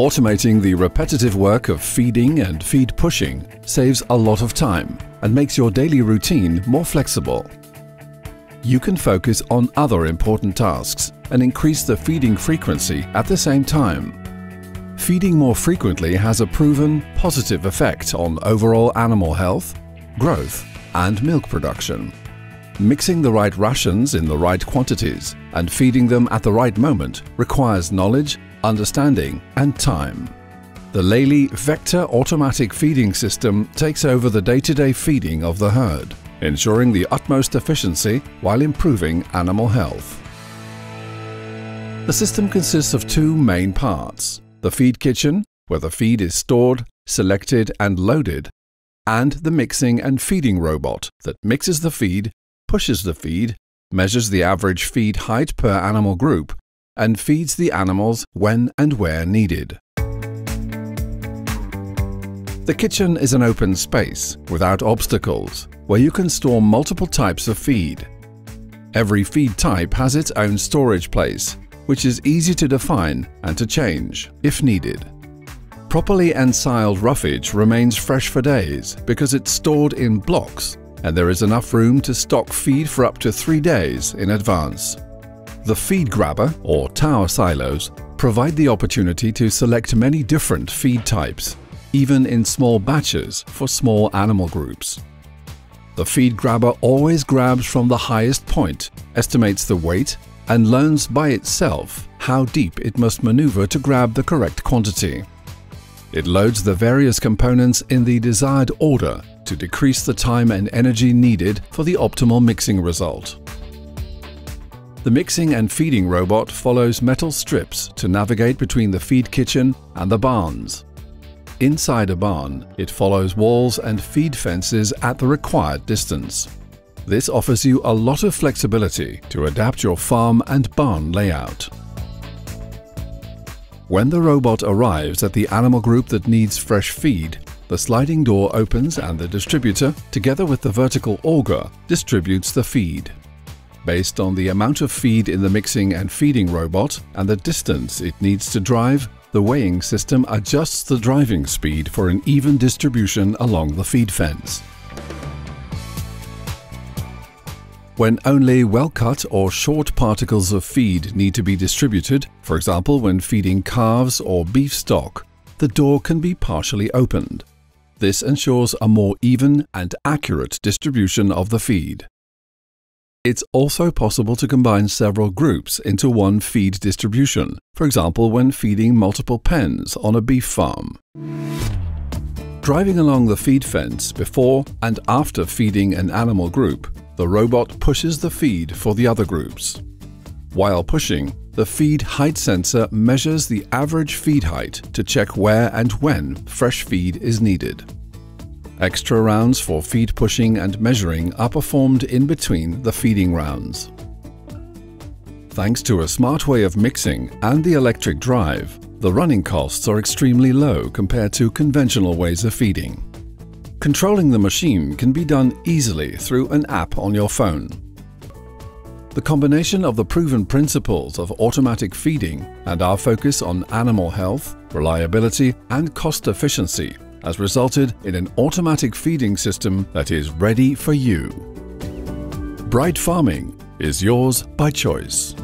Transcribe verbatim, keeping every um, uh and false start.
Automating the repetitive work of feeding and feed pushing saves a lot of time and makes your daily routine more flexible. You can focus on other important tasks and increase the feeding frequency at the same time. Feeding more frequently has a proven positive effect on overall animal health, growth, and milk production. Mixing the right rations in the right quantities and feeding them at the right moment requires knowledge, understanding, and time. The Lely Vector Automatic Feeding System takes over the day-to-day feeding of the herd, ensuring the utmost efficiency while improving animal health. The system consists of two main parts: the feed kitchen, where the feed is stored, selected and loaded, and the mixing and feeding robot that mixes the feed, pushes the feed, measures the average feed height per animal group, and feeds the animals when and where needed. The kitchen is an open space without obstacles where you can store multiple types of feed. Every feed type has its own storage place, which is easy to define and to change if needed. Properly ensiled roughage remains fresh for days because it's stored in blocks, and there is enough room to stock feed for up to three days in advance. The feed grabber, or tower silos, provide the opportunity to select many different feed types, even in small batches for small animal groups. The feed grabber always grabs from the highest point, estimates the weight, and learns by itself how deep it must maneuver to grab the correct quantity. It loads the various components in the desired order to decrease the time and energy needed for the optimal mixing result. The mixing and feeding robot follows metal strips to navigate between the feed kitchen and the barns. Inside a barn, it follows walls and feed fences at the required distance. This offers you a lot of flexibility to adapt your farm and barn layout. When the robot arrives at the animal group that needs fresh feed, the sliding door opens and the distributor, together with the vertical auger, distributes the feed. Based on the amount of feed in the mixing and feeding robot and the distance it needs to drive, the weighing system adjusts the driving speed for an even distribution along the feed fence. When only well-cut or short particles of feed need to be distributed, for example when feeding calves or beef stock, the door can be partially opened. This ensures a more even and accurate distribution of the feed. It's also possible to combine several groups into one feed distribution, for example when feeding multiple pens on a beef farm. Driving along the feed fence before and after feeding an animal group, the robot pushes the feed for the other groups. While pushing, the feed height sensor measures the average feed height to check where and when fresh feed is needed. Extra rounds for feed pushing and measuring are performed in between the feeding rounds. Thanks to a smart way of mixing and the electric drive, the running costs are extremely low compared to conventional ways of feeding. Controlling the machine can be done easily through an app on your phone. The combination of the proven principles of automatic feeding and our focus on animal health, reliability, and cost efficiency has resulted in an automatic feeding system that is ready for you. Bright Farming is yours by choice.